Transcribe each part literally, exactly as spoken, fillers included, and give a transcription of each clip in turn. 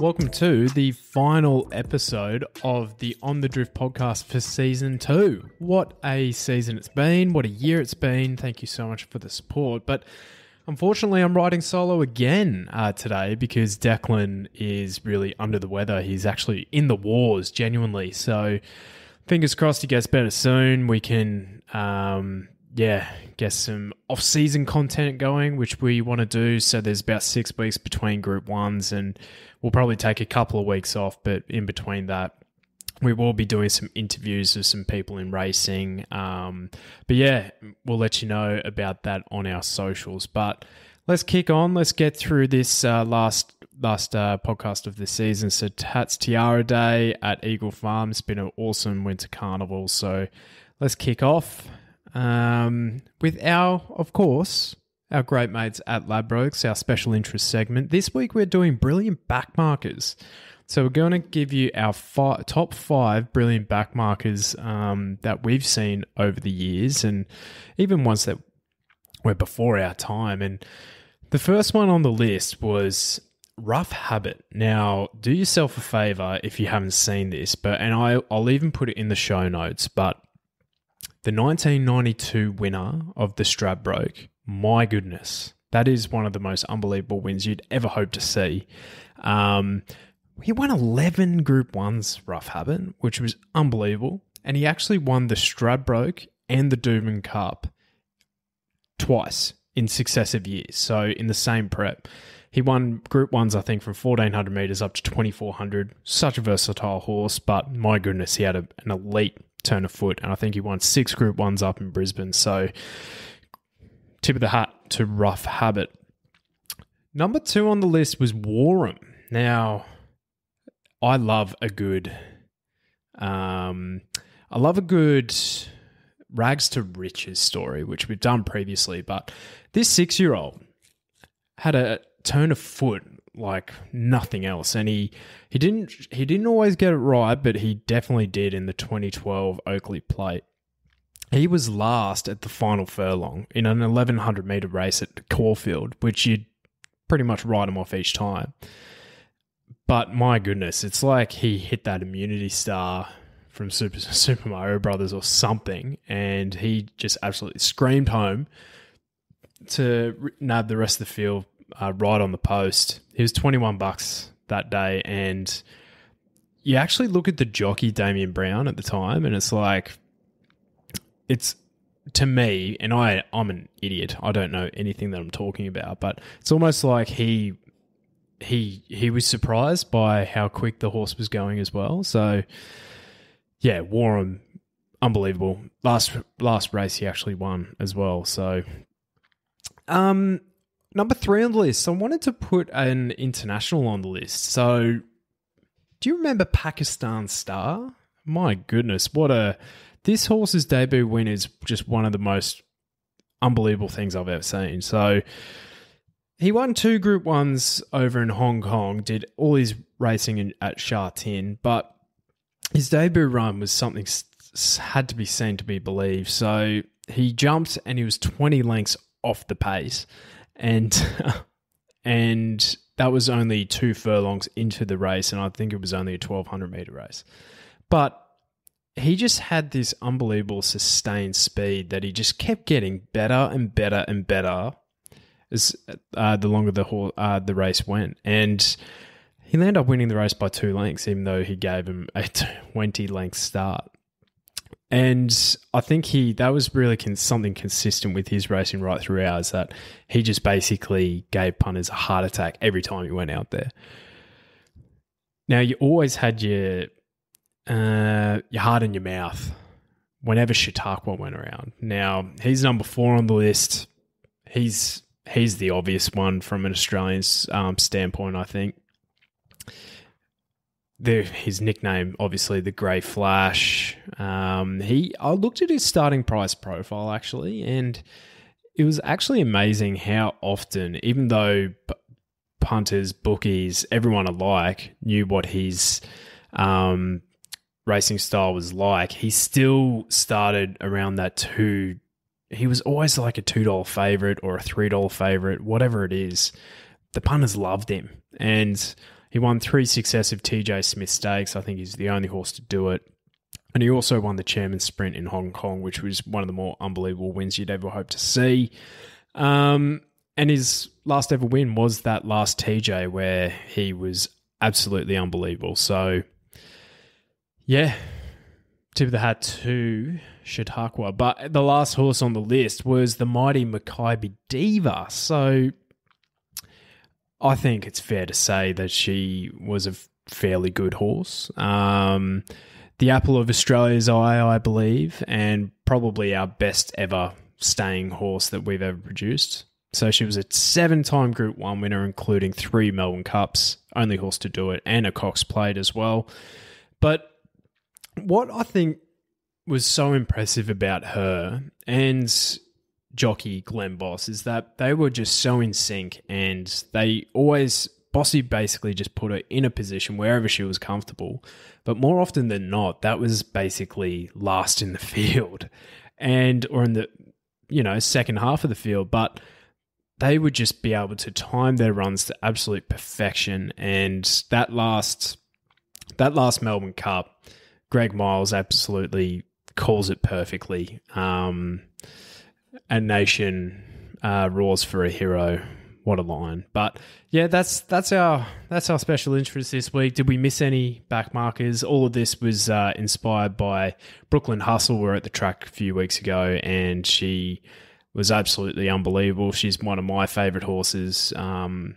Welcome to the final episode of the On The Drift podcast for season two. What a season it's been. What a year it's been. Thank you so much for the support. But unfortunately, I'm riding solo again uh, today because Declan is really under the weather. He's actually in the wars, genuinely. So fingers crossed he gets better soon. We can... Um, Yeah, get some off-season content going, which we want to do. So there's about six weeks between Group Ones, and we'll probably take a couple of weeks off. But in between that, we will be doing some interviews with some people in racing. Um, but yeah, we'll let you know about that on our socials. But let's kick on. Let's get through this uh, last last uh, podcast of the season. So Tatt's Tiara Day at Eagle Farm. It's been an awesome winter carnival. So let's kick off. Um, with our, of course, our great mates at Ladbrokes, our special interest segment. This week we're doing brilliant backmarkers. So we're going to give you our fi- top five brilliant backmarkers um, that we've seen over the years, and even ones that were before our time. And the first one on the list was Rough Habit. Now, do yourself a favor if you haven't seen this, but and I, I'll even put it in the show notes, but the nineteen ninety-two winner of the Stradbroke, my goodness, that is one of the most unbelievable wins you'd ever hope to see. Um, he won eleven Group Ones, Rough Habit, which was unbelievable. And he actually won the Stradbroke and the Doomben Cup twice in successive years. So in the same prep, he won Group Ones, I think, from fourteen hundred meters up to twenty-four hundred. Such a versatile horse, but my goodness, he had a, an elite turn of foot, and I think he won six Group Ones up in Brisbane. So tip of the hat to Rough Habit. Number two on the list was Warham. Now, I love a good um I love a good rags to riches story, which we've done previously, but this six-year-old had a turn of foot like nothing else, and he he didn't he didn't always get it right, but he definitely did in the twenty twelve Oakleigh Plate. He was last at the final furlong in an eleven hundred meter race at Caulfield, which you'd pretty much ride him off each time. But my goodness, it's like he hit that immunity star from Super Super Mario Brothers or something, and he just absolutely screamed home to nab the rest of the field. Uh, right on the post. He was twenty-one bucks that day, and you actually look at the jockey Damien Brown at the time, and it's like, it's to me, and I I'm an idiot, I don't know anything that I'm talking about, but it's almost like he he he was surprised by how quick the horse was going as well. So yeah, Warham, unbelievable. Last last race he actually won as well. So um number three on the list, I wanted to put an international on the list. So, do you remember Pakistan Star? My goodness, what a... This horse's debut win is just one of the most unbelievable things I've ever seen. So, he won two Group Ones over in Hong Kong, did all his racing in, at Sha Tin, but his debut run was something had to be seen to be believed. So, he jumped and he was twenty lengths off the pace. And and that was only two furlongs into the race, and I think it was only a twelve hundred meter race. But he just had this unbelievable sustained speed that he just kept getting better and better and better as uh, the longer the horse, uh, the race went. And he ended up winning the race by two lengths, even though he gave him a twenty length start. And I think he that was really con- something consistent with his racing right throughout, is that he just basically gave punters a heart attack every time he went out there. Now, you always had your uh, your heart in your mouth whenever Chautauqua went around. Now, he's number four on the list. He's he's the obvious one from an Australian um, standpoint, I think. The, his nickname, obviously, the Grey Flash. Um, he, I looked at his starting price profile, actually, and it was actually amazing how often, even though p- punters, bookies, everyone alike knew what his um, racing style was like, he still started around that two. He was always like a two dollar favourite or a three dollar favourite, whatever it is. The punters loved him, and He won three successive T J Smith Stakes. I think he's the only horse to do it. And he also won the Chairman's Sprint in Hong Kong, which was one of the more unbelievable wins you'd ever hope to see. Um, and his last ever win was that last T J where he was absolutely unbelievable. So, yeah, tip of the hat to Chautauqua. But the last horse on the list was the mighty Makybe Diva. So I think it's fair to say that she was a fairly good horse. Um, the apple of Australia's eye, I believe, and probably our best ever staying horse that we've ever produced. So she was a seven-time Group one winner, including three Melbourne Cups, only horse to do it, and a Cox Plate as well. But what I think was so impressive about her and jockey Glenn Boss is that they were just so in sync, and they always, Bossy basically just put her in a position wherever she was comfortable. But more often than not, that was basically last in the field and, or in the, you know, second half of the field. But they would just be able to time their runs to absolute perfection. And that last, that last Melbourne Cup, Greg Miles absolutely calls it perfectly. Um, a nation uh, roars for a hero. What a line! But yeah, that's that's our that's our special interest this week. Did we miss any backmarkers? All of this was uh, inspired by Brooklyn Hustle. We were at the track a few weeks ago, and she was absolutely unbelievable. She's one of my favourite horses. Um,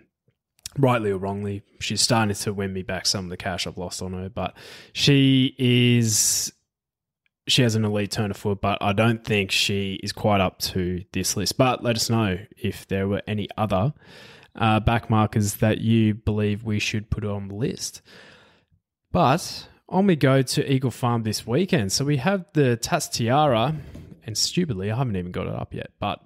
Rightly or wrongly, she's starting to win me back some of the cash I've lost on her, but she is, she has an elite turn of foot, but I don't think she is quite up to this list. But let us know if there were any other uh, backmarkers that you believe we should put on the list. But on we go to Eagle Farm this weekend. So we have the Tatt's Tiara, and stupidly, I haven't even got it up yet, but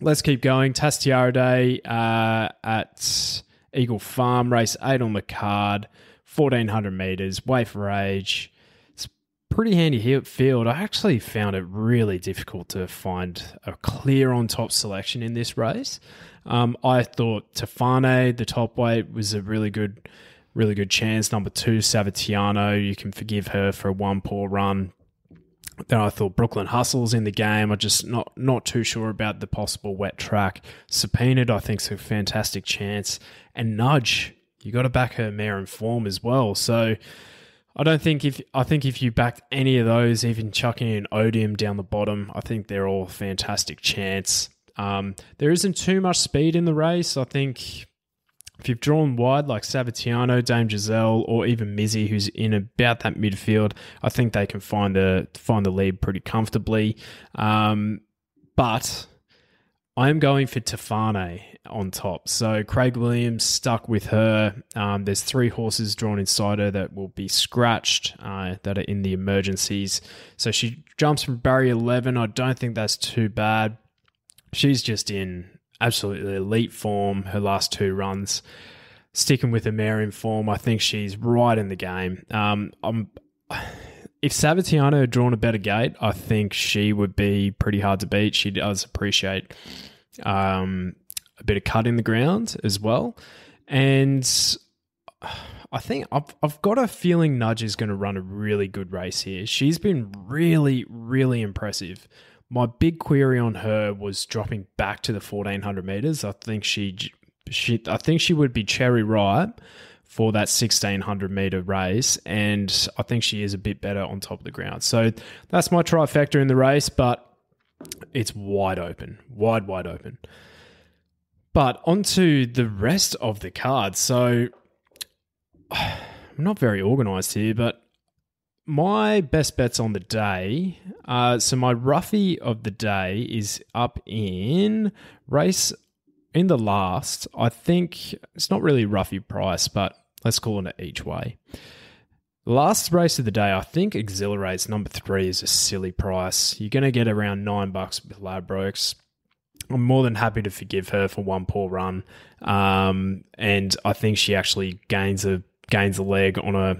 let's keep going. Tatt's Tiara Day uh, at Eagle Farm, race eight on the card, fourteen hundred metres, way for age. It's a pretty handy field. I actually found it really difficult to find a clear on-top selection in this race. Um, I thought Tefane, the top weight, was a really good really good chance. Number two, Savatiano, you can forgive her for one poor run. Then I thought Brooklyn Hustle's in the game. I'm just not not too sure about the possible wet track. Subpoenaed, I think, is a fantastic chance. And Nudge, you got to back her mare in form as well. So I don't think if I think if you backed any of those, even chucking in Odium down the bottom, I think they're all fantastic chance. Um, there isn't too much speed in the race. I think if you've drawn wide like Savatiano, Dame Giselle, or even Mizzy, who's in about that midfield, I think they can find the find the lead pretty comfortably. Um, but I am going for Tefane on top. So Craig Williams stuck with her. Um, there's three horses drawn inside her that will be scratched uh, that are in the emergencies. So she jumps from barrier eleven. I don't think that's too bad. She's just in absolutely elite form, her last two runs. Sticking with her mare in form, I think she's right in the game. Um, I'm, if Savatiano had drawn a better gate, I think she would be pretty hard to beat. She does appreciate um, a bit of cut in the ground as well. And I think I've, I've got a feeling Nudge is going to run a really good race here. She's been really, really impressive. My big query on her was dropping back to the fourteen hundred metres. I think she, she, I think she would be cherry ripe for that sixteen hundred metre race, and I think she is a bit better on top of the ground. So that's my trifecta in the race, but it's wide open, wide, wide open. But onto the rest of the card. So I'm not very organised here, but my best bets on the day, uh, so my roughie of the day is up in race in the last. I think it's not really roughie price, but let's call it each way. Last race of the day, I think Exhilarates number three is a silly price. You're going to get around nine bucks with Ladbrokes. I'm more than happy to forgive her for one poor run, um, and I think she actually gains a gains a leg on a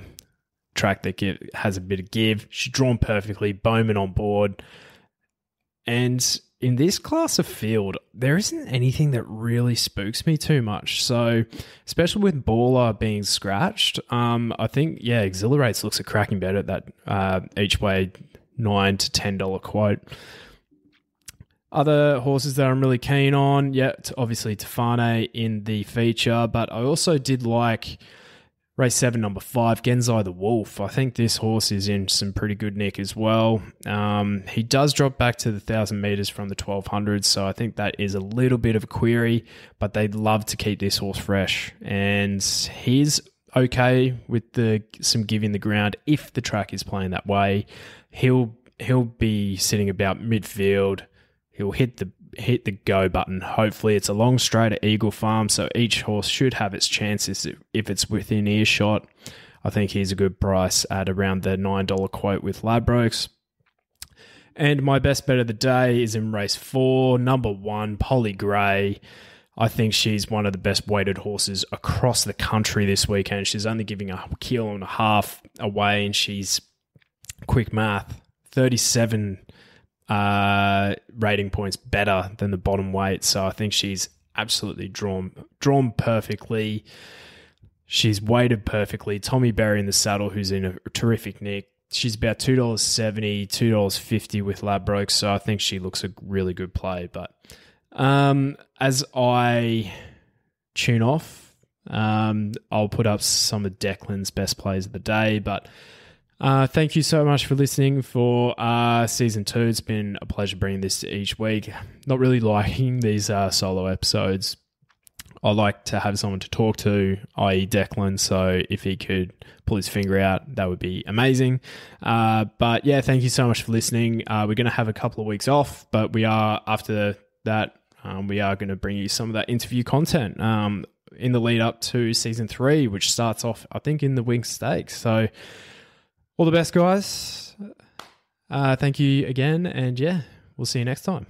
track that give, has a bit of give. She's drawn perfectly, Bowman on board, and in this class of field, there isn't anything that really spooks me too much. So, especially with Baller being scratched, um, I think, yeah, Exhilarates looks a cracking bet at that uh, each way nine to ten dollars quote. Other horses that I'm really keen on, yeah, obviously Tefane in the feature, but I also did like race seven, number five, Genzai the Wolf. I think this horse is in some pretty good nick as well. Um, he does drop back to the thousand meters from the twelve hundred, so I think that is a little bit of a query, but they'd love to keep this horse fresh, and he's okay with the some give in the ground if the track is playing that way. He'll he'll be sitting about midfield. He'll hit the hit the go button. Hopefully, it's a long straight at Eagle Farm, so each horse should have its chances if it's within earshot. I think he's a good price at around the nine dollars quote with Ladbrokes. And my best bet of the day is in race four, number one, Polly Gray. I think she's one of the best weighted horses across the country this weekend. She's only giving a kilo and a half away, and she's, quick math, thirty-seven Uh, rating points better than the bottom weight, so I think she's absolutely drawn drawn perfectly. She's weighted perfectly. Tommy Berry in the saddle, who's in a terrific nick. She's about two dollars seventy, two dollars fifty with Ladbrokes, so I think she looks a really good play. But um, as I tune off, um, I'll put up some of Declan's best plays of the day, but Uh, thank you so much for listening for uh, season two. It's been a pleasure bringing this to each week. Not really liking these uh, solo episodes. I like to have someone to talk to, that is. Declan, so if he could pull his finger out, that would be amazing. Uh, but yeah, thank you so much for listening. Uh, we're going to have a couple of weeks off, but we are, after that, um, we are going to bring you some of that interview content um, in the lead up to season three, which starts off, I think, in the Wing Stakes. So all the best, guys. Uh, thank you again. And yeah, we'll see you next time.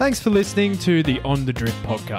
Thanks for listening to the On The Drift podcast.